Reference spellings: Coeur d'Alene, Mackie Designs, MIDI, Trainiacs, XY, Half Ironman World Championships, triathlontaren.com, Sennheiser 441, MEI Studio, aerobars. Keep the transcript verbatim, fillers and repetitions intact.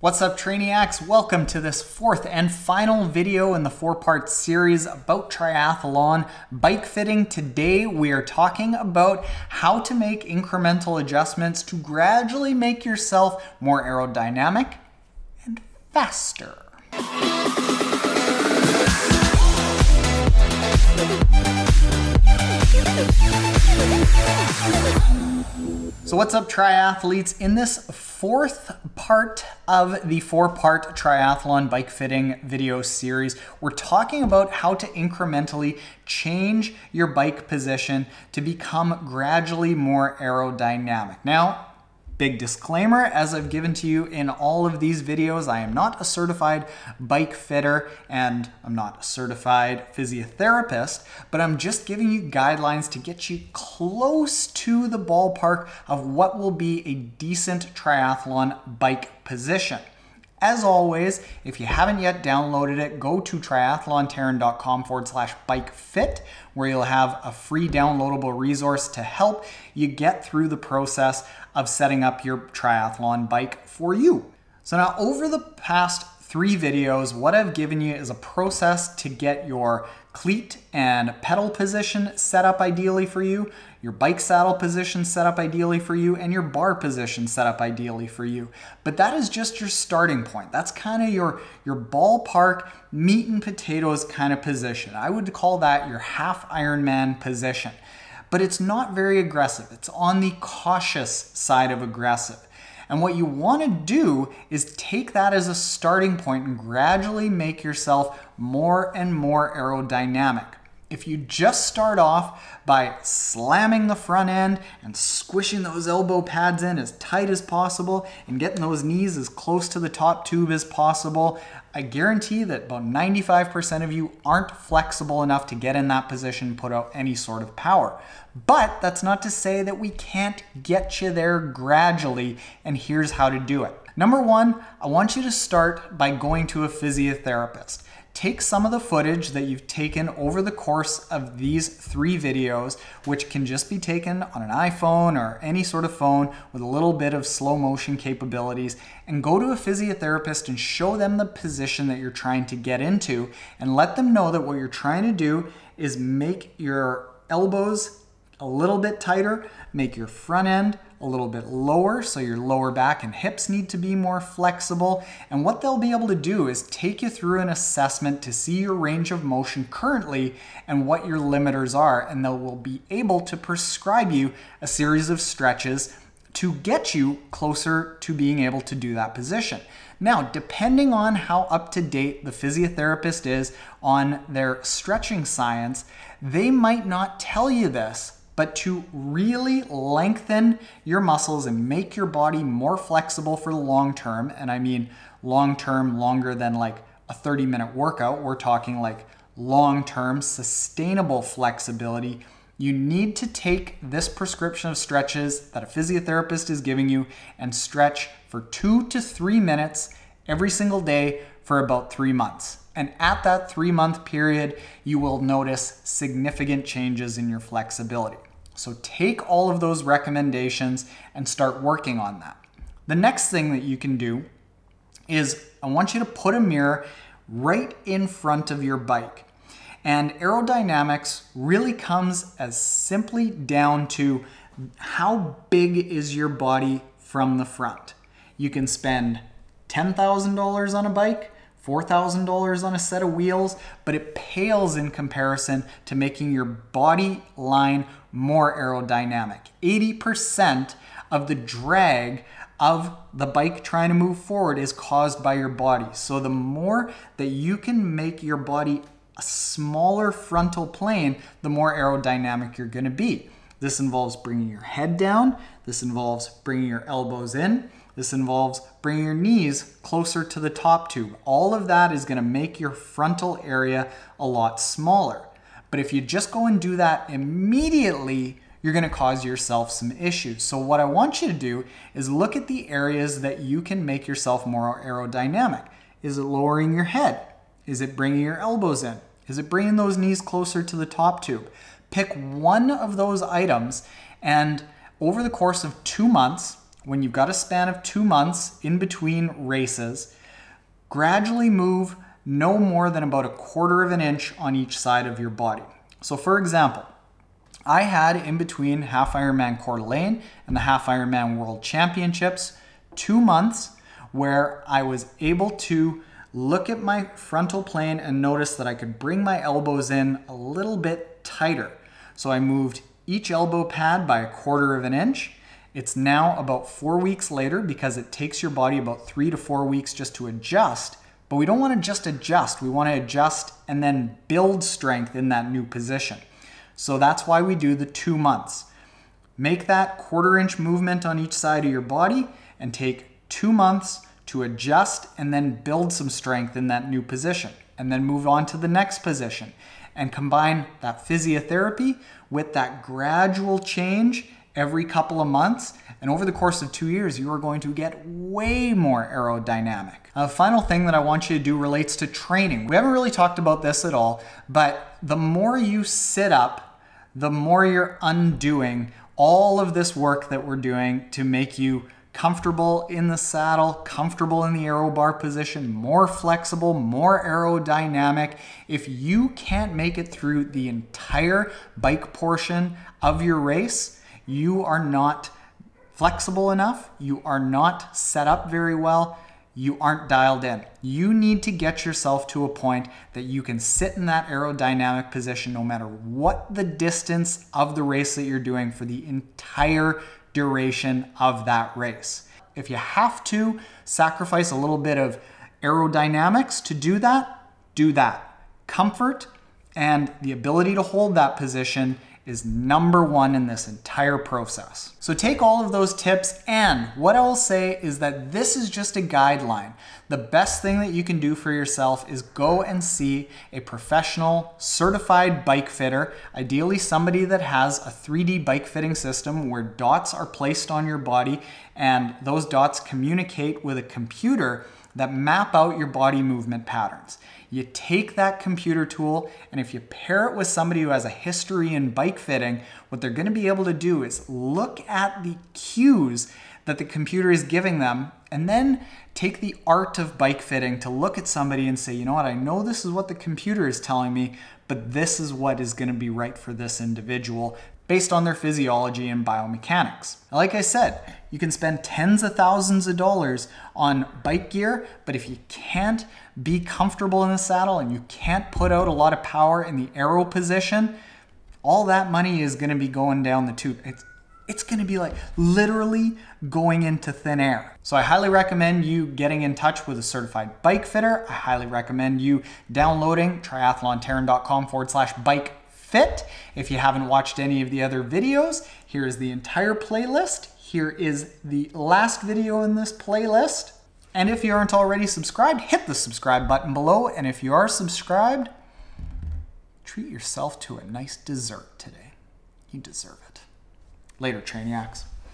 What's up, Trainiacs? Welcome to this fourth and final video in the four-part series about triathlon bike fitting. Today we are talking about how to make incremental adjustments to gradually make yourself more aerodynamic and faster. So what's up, triathletes? In this fourth part of the four-part triathlon bike fitting video series, we're talking about how to incrementally change your bike position to become gradually more aerodynamic. Now, big disclaimer, as I've given to you in all of these videos, I am not a certified bike fitter and I'm not a certified physiotherapist, but I'm just giving you guidelines to get you close to the ballpark of what will be a decent triathlon bike position. As always, if you haven't yet downloaded it, go to triathlon taren dot com forward slash bike fit, where you'll have a free downloadable resource to help you get through the process of setting up your triathlon bike for you. So now, over the past three videos, what I've given you is a process to get your cleat and pedal position set up ideally for you, your bike saddle position set up ideally for you, and your bar position set up ideally for you. But that is just your starting point. That's kind of your, your ballpark meat and potatoes kind of position. I would call that your half Ironman position. But it's not very aggressive. It's on the cautious side of aggressive. And what you want to do is take that as a starting point and gradually make yourself more and more aerodynamic. If you just start off by slamming the front end and squishing those elbow pads in as tight as possible and getting those knees as close to the top tube as possible, I guarantee that about ninety-five percent of you aren't flexible enough to get in that position and put out any sort of power. But that's not to say that we can't get you there gradually, and here's how to do it. Number one, I want you to start by going to a physiotherapist. Take some of the footage that you've taken over the course of these three videos, which can just be taken on an iPhone or any sort of phone with a little bit of slow motion capabilities, and go to a physiotherapist and show them the position that you're trying to get into, and let them know that what you're trying to do is make your elbows a little bit tighter, make your front end a little bit lower, so your lower back and hips need to be more flexible. And what they'll be able to do is take you through an assessment to see your range of motion currently and what your limiters are, and they will be able to prescribe you a series of stretches to get you closer to being able to do that position. Now, depending on how up to date the physiotherapist is on their stretching science, they might not tell you this, but to really lengthen your muscles and make your body more flexible for the long term, and I mean long term longer than like a thirty minute workout, we're talking like long term sustainable flexibility, you need to take this prescription of stretches that a physiotherapist is giving you and stretch for two to three minutes every single day for about three months. And at that three month period, you will notice significant changes in your flexibility. So take all of those recommendations and start working on that. The next thing that you can do is I want you to put a mirror right in front of your bike. And aerodynamics really comes as simply down to how big is your body from the front. You can spend ten thousand dollars on a bike, four thousand dollars on a set of wheels, but it pales in comparison to making your body line more aerodynamic. eighty percent of the drag of the bike trying to move forward is caused by your body. So the more that you can make your body a smaller frontal plane, the more aerodynamic you're going to be. This involves bringing your head down. This involves bringing your elbows in. This involves bringing your knees closer to the top tube. All of that is going to make your frontal area a lot smaller. But if you just go and do that immediately, you're going to cause yourself some issues. So what I want you to do is look at the areas that you can make yourself more aerodynamic. Is it lowering your head? Is it bringing your elbows in? Is it bringing those knees closer to the top tube? Pick one of those items, and over the course of two months, when you've got a span of two months in between races, gradually move no more than about a quarter of an inch on each side of your body. So for example, I had in between Half Ironman Coeur d'Alene and the Half Ironman World Championships two months where I was able to look at my frontal plane and notice that I could bring my elbows in a little bit tighter. So I moved each elbow pad by a quarter of an inch. It's now about four weeks later because it takes your body about three to four weeks just to adjust. But we don't want to just adjust. We want to adjust and then build strength in that new position. So that's why we do the two months. Make that quarter inch movement on each side of your body and take two months to adjust and then build some strength in that new position, and then move on to the next position and combine that physiotherapy with that gradual change every couple of months. And over the course of two years, you are going to get way more aerodynamic. A final thing that I want you to do relates to training. We haven't really talked about this at all, but the more you sit up, the more you're undoing all of this work that we're doing to make you comfortable in the saddle, comfortable in the aero bar position, more flexible, more aerodynamic. If you can't make it through the entire bike portion of your race, you are not flexible enough, you are not set up very well, you aren't dialed in. You need to get yourself to a point that you can sit in that aerodynamic position no matter what the distance of the race that you're doing for the entire duration of that race. If you have to sacrifice a little bit of aerodynamics to do that, do that. Comfort and the ability to hold that position is number one in this entire process. So take all of those tips, and what I'll say is that this is just a guideline. The best thing that you can do for yourself is go and see a professional certified bike fitter, ideally somebody that has a three D bike fitting system where dots are placed on your body and those dots communicate with a computer that map out your body movement patterns. You take that computer tool, and if you pair it with somebody who has a history in bike fitting, what they're gonna be able to do is look at the cues that the computer is giving them, and then take the art of bike fitting to look at somebody and say, you know what, I know this is what the computer is telling me, but this is what is gonna be right for this individual based on their physiology and biomechanics. Like I said, you can spend tens of thousands of dollars on bike gear, but if you can't be comfortable in the saddle and you can't put out a lot of power in the aero position, all that money is gonna be going down the tube. It's, it's gonna be like literally going into thin air. So I highly recommend you getting in touch with a certified bike fitter. I highly recommend you downloading triathlon taren dot com forward slash bike fit. If you haven't watched any of the other videos, here is the entire playlist. Here is the last video in this playlist. And if you aren't already subscribed, hit the subscribe button below. And if you are subscribed, treat yourself to a nice dessert today. You deserve it. Later, Trainiacs.